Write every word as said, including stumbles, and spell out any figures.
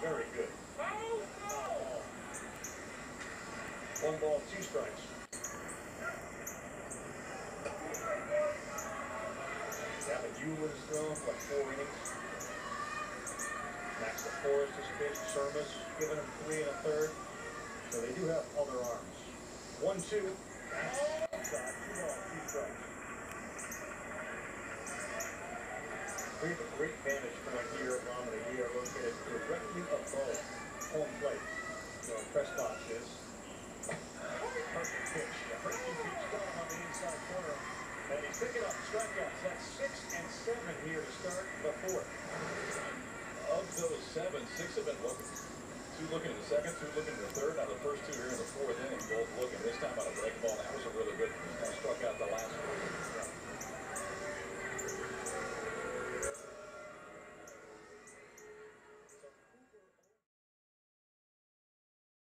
Very good. One ball, two strikes. That was Euler's throw, what, four innings? Max LaForest has pitched, service, given him three and a third. So they do have other arms. One, two. That's outside. Two ball, two strikes. We have a great vantage point here at Romney. We are located directly above home plate, where Prescott's is. Perfect pitch. Breaking pitch down on the inside corner. And he's picking up strikeouts. That's six and seven here to start the fourth. Of those seven, six have been looking. Two looking in the second, two looking in the third. Now the first two here in the fourth inning, both looking. This time on a break ball. That was a really good one. He's kind of struck out the last one.